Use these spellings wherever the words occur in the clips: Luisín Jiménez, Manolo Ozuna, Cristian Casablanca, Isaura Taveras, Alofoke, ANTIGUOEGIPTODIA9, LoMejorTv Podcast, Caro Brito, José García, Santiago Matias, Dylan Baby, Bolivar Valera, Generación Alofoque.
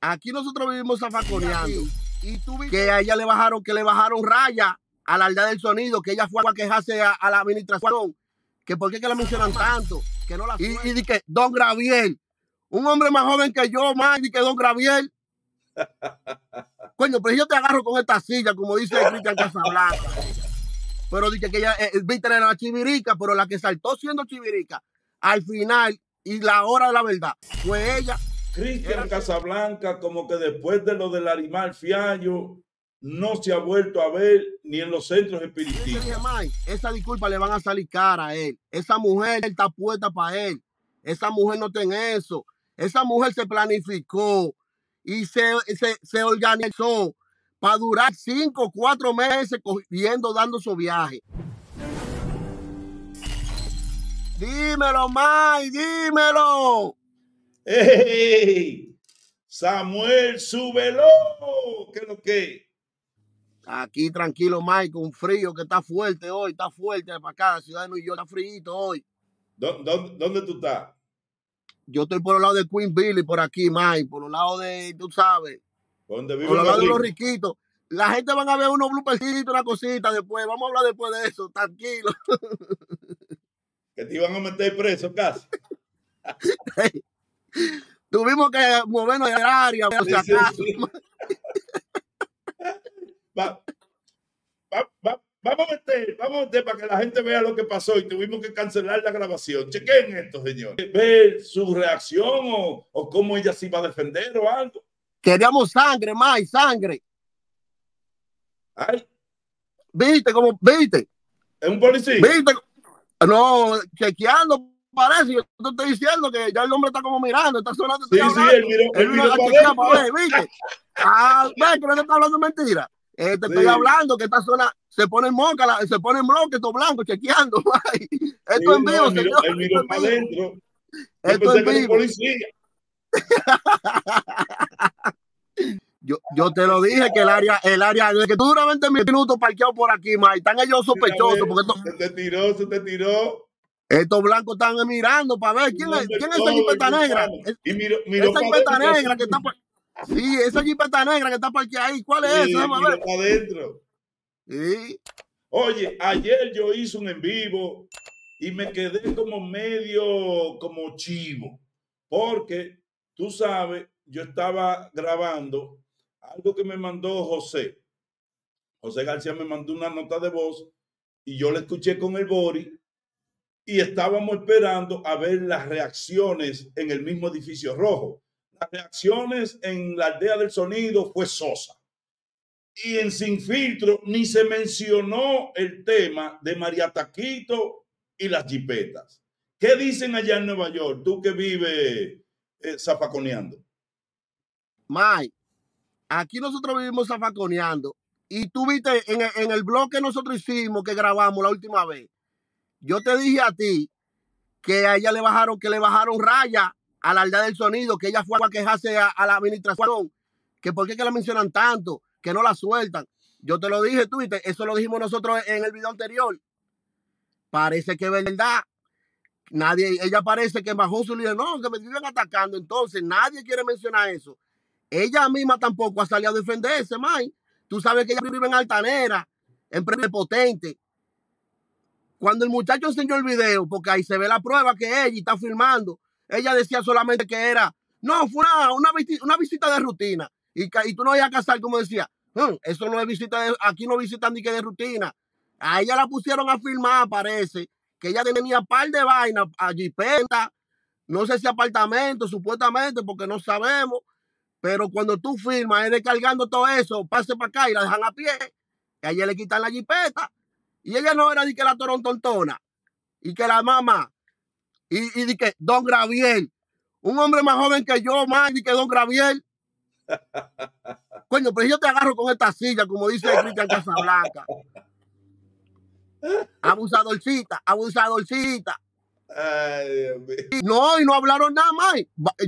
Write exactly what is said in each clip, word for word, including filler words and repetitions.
Aquí nosotros vivimos zafaconeando. ¿Y tú viste? Que a ella le bajaron, que le bajaron raya a la aldea del sonido, que ella fue a quejarse a, a la administración, que por qué que la mencionan tanto, que no la y, y di que Don Graviel, un hombre más joven que yo, más di que Don Graviel. Coño, pero yo te agarro con esta silla, como dice Cristian Casablanca. Pero dice que ella, eh, Víctor era la chivirica, pero la que saltó siendo chivirica, al final, y la hora de la verdad, fue ella. Cristian Casablanca, como que después de lo del animal fiallo, no se ha vuelto a ver ni en los centros espiritistas. Esa disculpa le van a salir cara a él. Esa mujer está puesta para él. Esa mujer no tiene eso. Esa mujer se planificó y se, se, se organizó para durar cinco o cuatro meses cogiendo, dando su viaje. Dímelo, May, dímelo. ¡Ey! Samuel, súbelo. ¿Qué es lo que? Aquí tranquilo, Mike, con frío que está fuerte hoy, está fuerte para acá, la ciudad de Nueva York, está frío hoy. ¿Dónde, dónde tú estás? Yo estoy por el lado de Queen Billy, por aquí, Mike, por el lado de, tú sabes, ¿dónde vive por el lado de los riquitos? La gente van a ver unos bloopercitos, una cosita después, vamos a hablar después de eso, tranquilo. Que te iban a meter preso casi. Hey. Tuvimos que movernos del área por si acaso. Va, va, va, vamos a meter, vamos a meter para que la gente vea lo que pasó y tuvimos que cancelar la grabación. Chequen esto, señor. Ver su reacción o, o cómo ella se iba a defender o algo. Queríamos sangre, May, sangre. Ay. ¿Viste cómo? ¿Viste? ¿Es un policía? ¿Viste? No, chequeando. Parece, yo te estoy diciendo que ya el hombre está como mirando, está sonando. Sí, sí, él miró, él miró para ver, ¿viste? Ah, ¿ves que no te está hablando mentira? Eh, te sí. Estoy hablando que esta zona se pone en moca, la, se pone en bloque, estos blancos chequeando. May. Esto sí, es mío, no, señor. Él miró para adentro. Esto es mío. Policía. yo, yo te lo dije que el área, el área, que tú duras veinte minutos parqueado por aquí, May. Están ellos sospechosos. Porque esto... Se te tiró, se te tiró. Estos blancos están mirando para ver quién, no, es, quién es esa jipeta negra. Y miro, miro esa jipeta negra que está por... Sí, esa jipeta negra que está parqueada ahí, ¿cuál es sí, esa? Vamos a ver. Para adentro. Sí. Oye, ayer yo hice un en vivo y me quedé como medio como chivo, porque tú sabes, yo estaba grabando algo que me mandó José. José García me mandó una nota de voz y yo la escuché con el Bori y estábamos esperando a ver las reacciones en el mismo edificio rojo. Las reacciones en la aldea del sonido fue sosa. Y en Sin Filtro ni se mencionó el tema de María Taquito y las jipetas. ¿Qué dicen allá en Nueva York? Tú que vives eh, zafaconeando. Mike, aquí nosotros vivimos zafaconeando. Y tú viste en, en el blog que nosotros hicimos, que grabamos la última vez. Yo te dije a ti que a ella le bajaron, que le bajaron raya a la aldea del sonido, que ella fue a quejarse a, a la administración, que por qué que la mencionan tanto, que no la sueltan. Yo te lo dije, tú, y te, eso lo dijimos nosotros en el video anterior. Parece que es verdad. Nadie, ella parece que bajó su líder, no, que me siguen atacando, entonces nadie quiere mencionar eso. Ella misma tampoco ha salido a defenderse, May. Tú sabes que ella vive en altanera, en prepotente. Cuando el muchacho enseñó el video, porque ahí se ve la prueba que ella está filmando, ella decía solamente que era, no, fue una, una, visita, una visita de rutina. Y, y tú no ibas a casar, como decía, hmm, eso no es visita, de, aquí no visitan ni que de rutina. A ella la pusieron a filmar, parece, que ella tenía un par de vainas, allí penta, no sé si apartamento, supuestamente, porque no sabemos. Pero cuando tú firmas, es descargando todo eso, pase para acá y la dejan a pie. Y a ella le quitan la jipeta. Y ella no era ni que la torontontona, y que la mamá. Y, y di que Don Graviel, un hombre más joven que yo, más di que Don Graviel. Coño, pero yo te agarro con esta silla, como dice Cristian Casablanca. Abusadorcita, abusadorcita. Ay, Dios mío. Y no, y no hablaron nada más.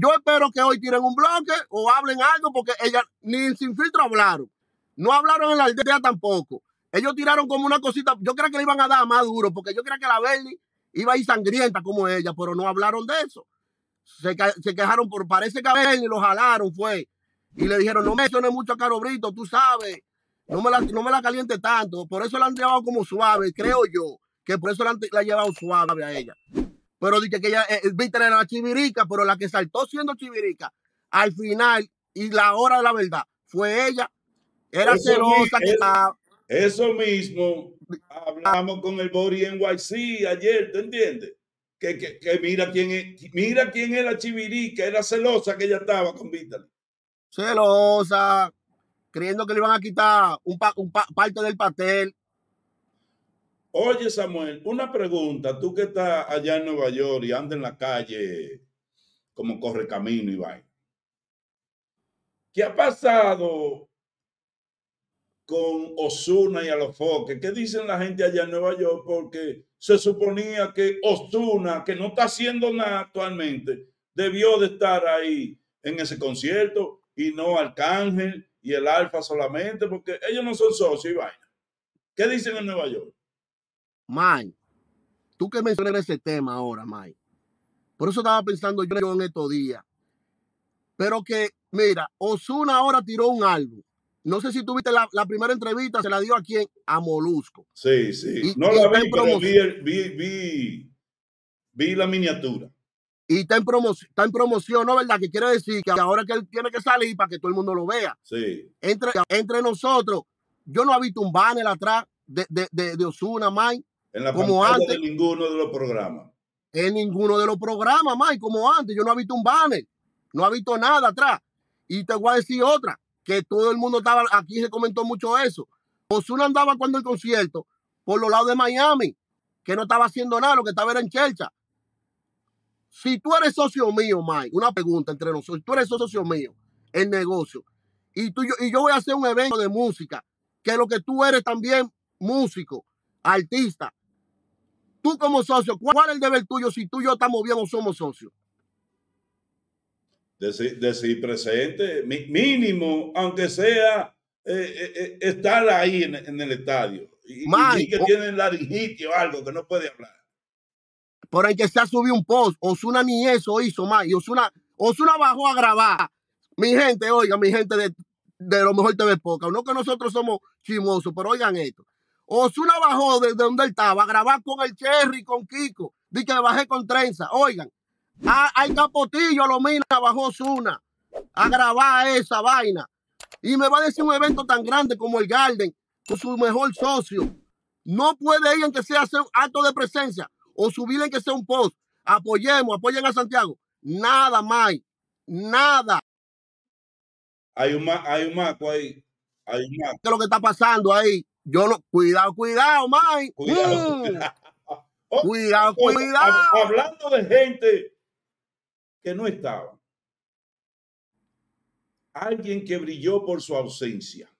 Yo espero que hoy tiren un bloque o hablen algo, porque ellas ni Sin Filtro hablaron. No hablaron en la aldea tampoco. Ellos tiraron como una cosita. Yo creo que le iban a dar más duro, porque yo creo que la Berni iba a ir sangrienta como ella, pero no hablaron de eso. Se, se quejaron, por parece que a Berni lo jalaron, fue. Y le dijeron, no menciones mucho a Caro Brito, tú sabes, no me la, no me la caliente tanto. Por eso la han llevado como suave, creo yo, que por eso la han, la han llevado suave a ella. Pero dije que ella, eh, Víctor era la chivirica, pero la que saltó siendo chivirica, al final, y la hora de la verdad, fue ella. Era eso celosa. Mi, que la... Eso mismo, hablamos con el Bori en N Y C ayer, ¿te entiendes? Que, que, que mira quién es, mira quién es la chivirica, era celosa que ella estaba con Víctor. Celosa, creyendo que le iban a quitar un, pa, un pa, parte del pastel. Oye, Samuel, una pregunta. Tú que estás allá en Nueva York y andas en la calle como corre camino y vaina. ¿Qué ha pasado con Ozuna y Alofoque? ¿Qué dicen la gente allá en Nueva York? Porque se suponía que Ozuna, que no está haciendo nada actualmente, debió de estar ahí en ese concierto y no Arcángel y el Alfa solamente, porque ellos no son socios y vaina. ¿Qué dicen en Nueva York? May, tú que mencionas ese tema ahora, May. Por eso estaba pensando yo en estos días. Pero que, mira, Ozuna ahora tiró un álbum. No sé si tuviste la, la primera entrevista, se la dio a quién, a Molusco. Sí, sí. Y, no y la vi, pero vi, el, vi, vi, vi la miniatura. Y está en, promo, está en promoción, ¿no? ¿Verdad? Que quiere decir que ahora que él tiene que salir para que todo el mundo lo vea. Sí. Entre, entre nosotros, yo no he visto un banner atrás de, de, de, de Ozuna, May. En la como antes, de ninguno de los programas. En ninguno de los programas, Mike, como antes. Yo no he visto un banner. No he visto nada atrás. Y te voy a decir otra, que todo el mundo estaba, aquí se comentó mucho eso. Ozuna andaba cuando el concierto por los lados de Miami, que no estaba haciendo nada, lo que estaba era en Chelcha. Si tú eres socio mío, Mike, una pregunta entre nosotros. Si tú eres socio mío, el negocio, y, tú, yo, y yo voy a hacer un evento de música, que lo que tú eres también músico, artista. Tú como socio, ¿cuál es el deber tuyo si tú y yo estamos bien o somos socios? Decir, decir presente, mínimo, aunque sea eh, eh, estar ahí en, en el estadio. Y, May, y que tienen laringitis o algo que no puede hablar. Por el que se ha subido un post, Ozuna ni eso hizo, May. Ozuna, Ozuna bajó a grabar. Mi gente, oigan, mi gente de, de LoMejorTv Podcast. No que nosotros somos chismosos, pero oigan esto. Ozuna bajó desde donde él estaba a grabar con el Cherry, con Kiko. Dice que le bajé con trenza. Oigan, hay Capotillo, a Lomina, bajó Ozuna a grabar esa vaina. Y me va a decir un evento tan grande como el Garden, con su mejor socio. No puede ir en que sea hacer un acto de presencia o subir en que sea un post. Apoyemos, apoyen a Santiago. Nada, más, nada. Hay un maco hay un ahí. Hay un maco. ¿Qué es lo que está pasando ahí? Yo no, cuidado, cuidado, Mike. Cuidado, mm. cuidado, oh, cuidado, oh, cuidado. Hablando de gente que no estaba. Alguien que brilló por su ausencia.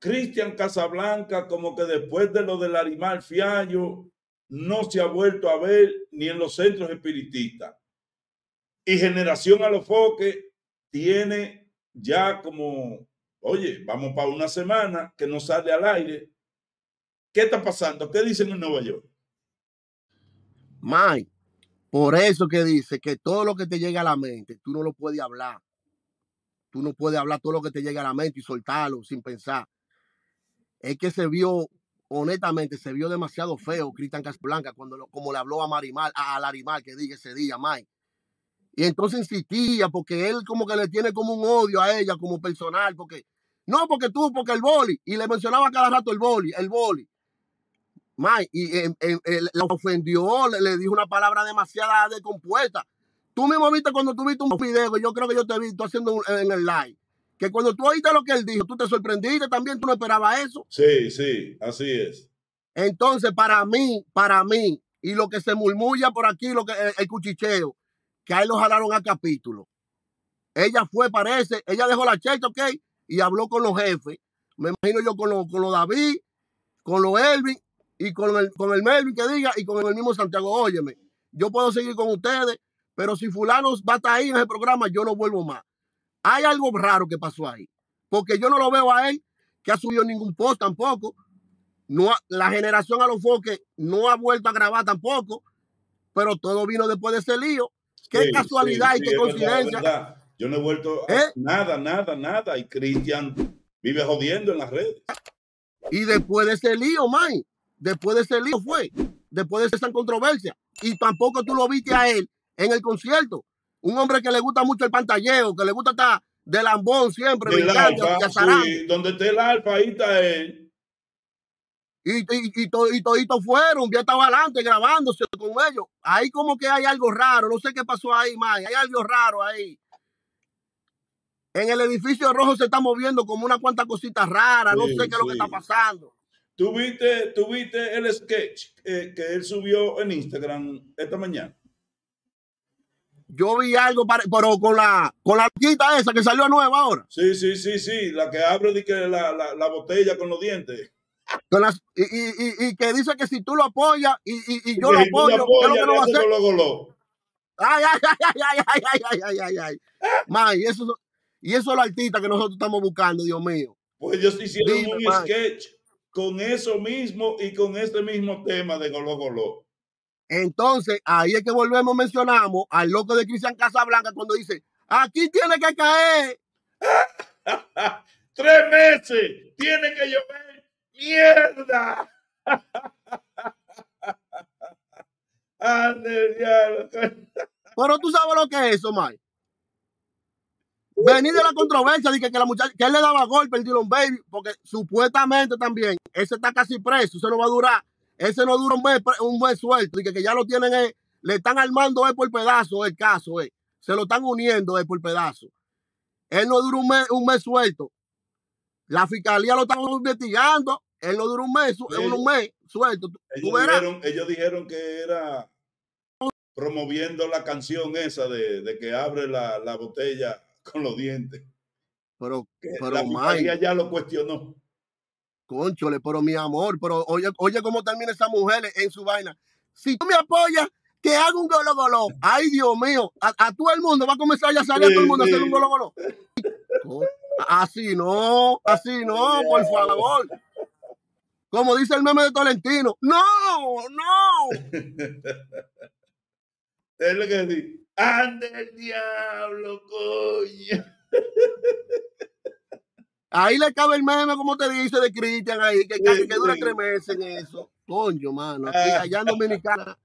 Cristian Casablanca, como que después de lo del animal Fiallo, no se ha vuelto a ver ni en los centros espiritistas. Y Generación Alofoque tiene ya como... Oye, vamos para una semana que no sale al aire. ¿Qué está pasando? ¿Qué dicen en Nueva York? Mike, por eso que dice que todo lo que te llega a la mente, tú no lo puedes hablar. Tú no puedes hablar todo lo que te llega a la mente y soltarlo sin pensar. Es que se vio, honestamente, se vio demasiado feo Cristian Casablanca cuando lo, como le habló a Marimar, a Larimar, que dije ese día, Mike. Y entonces insistía porque él como que le tiene como un odio a ella como personal, porque no, porque tú, porque el boli, y le mencionaba cada rato el boli, el boli. May, y eh, eh, eh, la ofendió, le, le dijo una palabra demasiada descompuesta. Tú mismo viste cuando tú viste un video, yo creo que yo te vi, tú haciendo un, en el live, que cuando tú oíste lo que él dijo, tú te sorprendiste también, tú no esperabas eso. Sí, sí, así es. Entonces, para mí, para mí, y lo que se murmulla por aquí, lo que el, el cuchicheo, que ahí lo jalaron a capítulo. Ella fue, parece, ella dejó la chelcha, ok, y habló con los jefes. Me imagino yo con los con los David, con los Elvin, y con el, con el Melvin que diga, y con el mismo Santiago. Óyeme, yo puedo seguir con ustedes, pero si fulano va a estar ahí en ese programa, yo no vuelvo más. Hay algo raro que pasó ahí, porque yo no lo veo a él, que ha subido ningún post tampoco. No, la Generación Alofoque no ha vuelto a grabar tampoco, pero todo vino después de ese lío. Qué sí, casualidad sí, y sí, qué coincidencia. Yo no he vuelto a ¿Eh? nada, nada, nada. Y Cristian vive jodiendo en las redes. Y después de ese lío, man, después de ese lío fue, después de esa controversia. Y tampoco tú lo viste a él en el concierto. Un hombre que le gusta mucho el pantalleo, que le gusta estar de lambón siempre. De alfa, sí, donde esté el alfa, ahí está él. Y, y, y, to, y toditos fueron, ya estaba adelante grabándose con ellos. Ahí como que hay algo raro, no sé qué pasó ahí, man, hay algo raro ahí. En el edificio rojo se está moviendo como una cuanta cosita rara, sí, no sé qué sí. es lo que está pasando. ¿Tú viste, tú viste el sketch eh, que él subió en Instagram esta mañana? Yo vi algo, para, pero con la con la loquita esa que salió nueva ahora. Sí, sí, sí, sí, la que abre de que la, la, la botella con los dientes. Con las, y, y, y que dice que si tú lo apoyas y, y, y yo sí, lo apoyo, lo apoyas, yo lo voy a hacer. Lo, lo, lo. Ay, ay, ay, ay, ay, ay, ay, ay, ay, ay. ¿Eh? Man, y eso... Y eso es lo artista que nosotros estamos buscando, Dios mío. Pues ellos hicieron Dime, un man. sketch con eso mismo y con este mismo tema de Goló Goló. Entonces, ahí es que volvemos, mencionamos al loco de Cristian Casablanca cuando dice, aquí tiene que caer. Tres meses, tiene que llover. ¡Mierda! Pero tú sabes lo que es eso, Mike. Venir de la controversia, de que, que la muchacha, que él le daba golpe el Dylan Baby, porque supuestamente también, ese está casi preso, se lo va a durar, ese no dura un buen, un buen suelto, y que, que ya lo tienen, eh, le están armando eh, por pedazo el caso, eh, se lo están uniendo eh, por pedazo. Él no dura un mes, un mes suelto, la fiscalía lo está investigando, él no dura un mes, su, ellos, un mes suelto. ¿Tú, ellos, tú dijeron, ellos dijeron que era promoviendo la canción esa de, de que abre la, la botella con los dientes. Pero, pero la fiscalía ya lo cuestionó. Cónchole, pero mi amor, pero oye, oye cómo termina esa mujer en su vaina. Si tú me apoyas, que haga un golo golo. Ay, Dios mío, a, a todo el mundo va a comenzar ya a salir sí, a todo el mundo sí. a hacer un golo golo. No, así no, así no, por favor. Como dice el meme de Tolentino, no, no. Es lo que dice. ¡Ande el diablo, coño! Ahí le cabe el meme, como te dice, de Cristian ahí, que, sí, que dura sí. tres meses en eso. Coño, mano. Aquí, allá en Dominicana,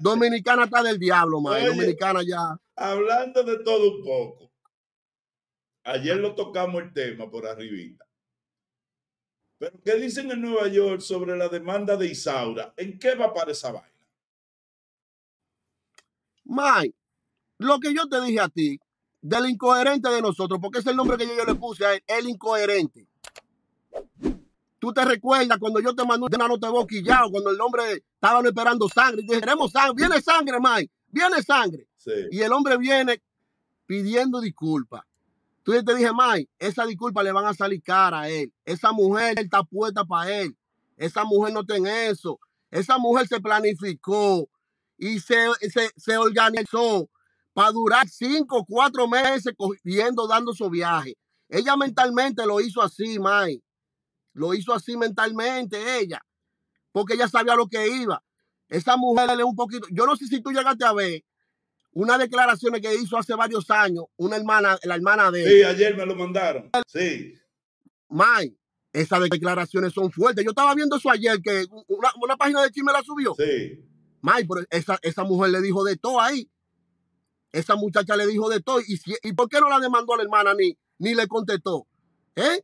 Dominicana está del diablo, mano. Dominicana ya. Hablando de todo un poco. Ayer lo tocamos el tema por arribita. Pero ¿qué dicen en Nueva York sobre la demanda de Isaura? ¿En qué va para esa vaina? Mike, lo que yo te dije a ti, del incoherente de nosotros, porque ese es el nombre que yo, yo le puse a él, el incoherente. Tú te recuerdas cuando yo te mandé una nota de boquillado, cuando el hombre estaba esperando sangre, y dije, queremos sangre, viene sangre, Mike, viene sangre. Sí. Y el hombre viene pidiendo disculpas. Tú te dije, Mike, esa disculpa le van a salir cara a él. Esa mujer está puesta para él. Esa mujer no tiene eso. Esa mujer se planificó y se, se, se organizó para durar cinco, cuatro meses cogiendo, dando su viaje. Ella mentalmente lo hizo así, May. Lo hizo así mentalmente ella. Porque ella sabía lo que iba. Esa mujer le un poquito... Yo no sé si tú llegaste a ver unas declaraciones que hizo hace varios años una hermana, la hermana de... Sí, ayer me lo mandaron. Sí. May, esas declaraciones son fuertes. Yo estaba viendo eso ayer, que una, una página de chisme la subió. Sí. May, pero esa, esa mujer le dijo de todo ahí. Esa muchacha le dijo de todo. ¿Y, si, y por qué no la demandó a la hermana ni, ni le contestó? ¿Eh?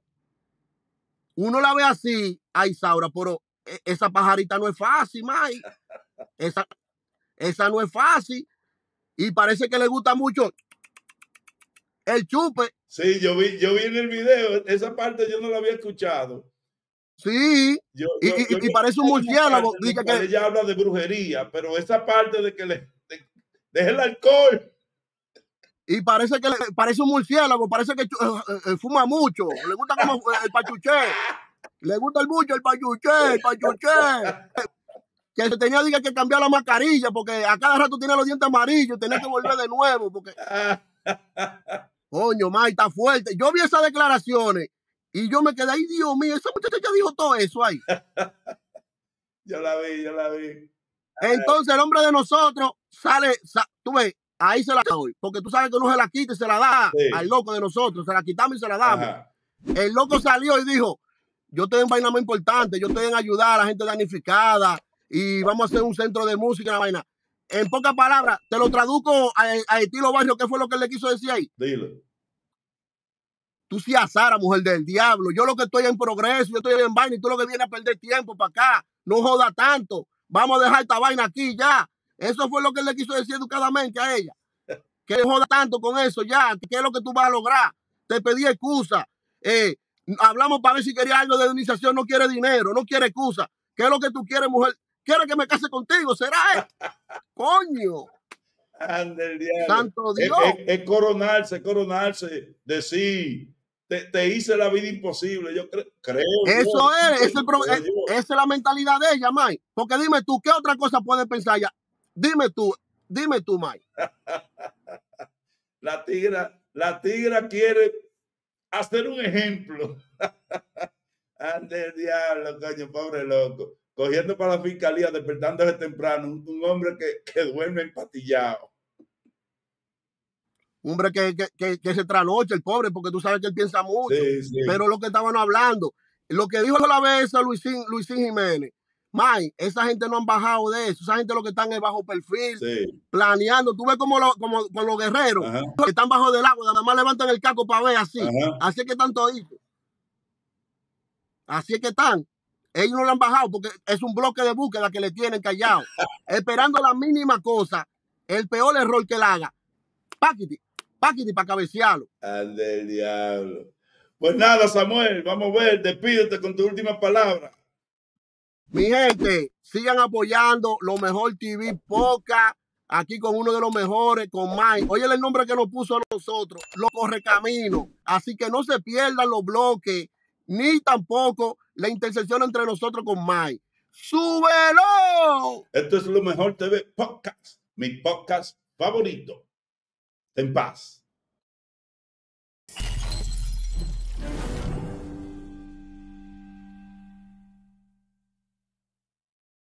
Uno la ve así a Isaura, pero esa pajarita no es fácil, May. Esa, esa no es fácil. Y parece que le gusta mucho el chupe. Sí, yo vi, yo vi en el video. Esa parte yo no la había escuchado. Sí, yo, yo, y, yo, y, y parece un murciélago. Que... Ella habla de brujería, pero esa parte de que le... De, de el alcohol. Y parece que le, parece un murciélago, parece que uh, uh, fuma mucho, le gusta como uh, el pachuché, le gusta el mucho el pachuché, el pachuché. Que se tenía que cambiar la mascarilla porque a cada rato tiene los dientes amarillos, tenía que volver de nuevo porque... Coño, May, está fuerte. Yo vi esas declaraciones y yo me quedé ahí, Dios mío, esa muchacha ya dijo todo eso ahí. Yo la vi, yo la vi. Entonces el hombre de nosotros sale, sa, tú ves, ahí se la doy, porque tú sabes que uno se la quita y se la da sí. al loco de nosotros, se la quitamos y se la damos. Ajá. El loco salió y dijo, yo estoy en vaina muy importante, yo estoy en ayudar a la gente damnificada y vamos a hacer un centro de música en la vaina. En pocas palabras, te lo traduzco a, a estilo barrio, ¿qué fue lo que él le quiso decir ahí? Dile. Tú sí azara, mujer del diablo. Yo lo que estoy en progreso, yo estoy en vaina y tú lo que vienes a perder tiempo para acá. No joda tanto. Vamos a dejar esta vaina aquí ya. Eso fue lo que él le quiso decir educadamente a ella. Que joda tanto con eso ya. ¿Qué es lo que tú vas a lograr? Te pedí excusa. Eh, hablamos para ver si quería algo de indemnización. No quiere dinero, no quiere excusa. ¿Qué es lo que tú quieres, mujer? ¿Quieres que me case contigo? ¿Será esto? ¡Coño! Ander, ¡santo Dios! Es, es, es coronarse, coronarse, decir... Te, te hice la vida imposible, yo creo. creo Eso yo, es, ese creo, es yo. esa es la mentalidad de ella, May. Porque dime tú, ¿qué otra cosa puedes pensar ya? Dime tú, dime tú, May. La tigra, la tigra quiere hacer un ejemplo. Ande el diablo, coño, pobre loco. Cogiendo para la fiscalía, despertándose temprano, un, un hombre que, que duerme empatillado. Hombre que, que, que, que se trasnoche el pobre, porque tú sabes que él piensa mucho. Sí, sí. Pero lo que estaban hablando, lo que dijo la vez a Luisín, Luisín Jiménez, May, esa gente no han bajado de eso. Esa gente lo que están es bajo perfil, sí. planeando. Tú ves como, lo, como con los guerreros, ajá. que están bajo del agua, nada más levantan el caco para ver así. Ajá. Así es que están toditos. Así es que están. Ellos no lo han bajado porque es un bloque de búsqueda que le tienen callado. Esperando la mínima cosa, el peor error que él haga. Páquete. Páquete para cabecearlo. Al del diablo. Pues nada, Samuel, vamos a ver, despídete con tu última palabra. Mi gente, sigan apoyando LoMejorTv Podcast, aquí con uno de los mejores, con Mike. Oye el nombre que nos puso a nosotros, Los Correcaminos. Así que no se pierdan los bloques, ni tampoco la intersección entre nosotros con Mike. ¡Súbelo! Esto es LoMejorTv Podcast, mi podcast favorito. En paz.